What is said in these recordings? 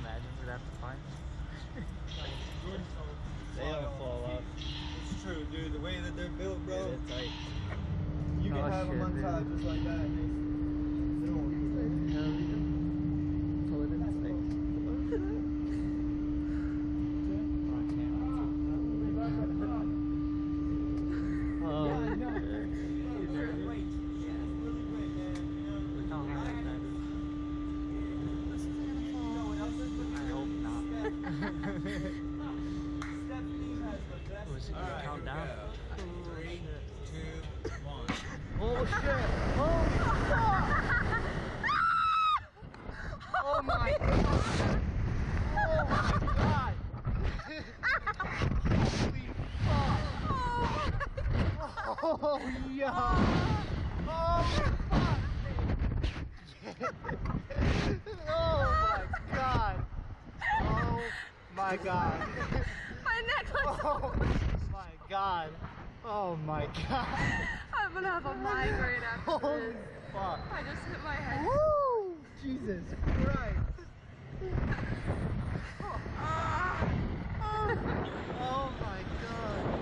Imagine we'd have to find them. They don't fall off. It's true, dude. The way that they're built, bro. Yeah, they're tight. You can have them untied just like that. They don't want to be there. Oh, yo! Oh, fuck! Oh, my God! Oh, my God! My neck looks so bad. Oh, my God! Oh, my God! I'm gonna have a migraine after Holy this. Fuck. I just hit my head. Woo! Jesus Christ! Oh. Oh. Oh, my God!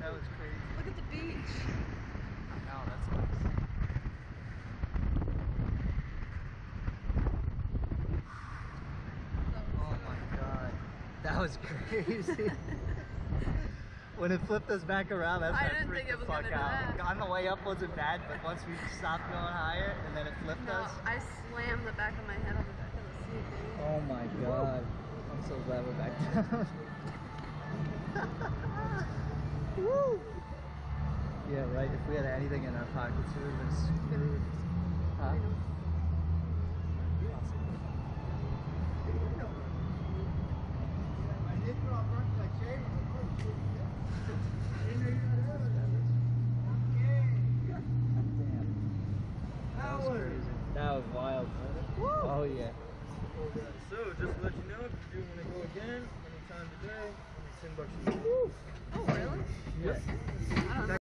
That was crazy. Look at the beach. Wow, that's nice. Oh my God. That was crazy. When it flipped us back around, that's I didn't think it was going to do that. On the way up wasn't bad, but once we stopped going higher and then it flipped us. I slammed the back of my head on the back of the seat. Dude. Oh my God. Whoa. I'm so glad we're back down. Woo. Yeah, right. If we had anything in our pockets, we would have been screwed. Huh? Damn. That was crazy. That was wild. Woo. Oh, yeah. So, just to let you know, if you do want to go again, anytime today, $10 a month. Oh, really? Yes. I don't know.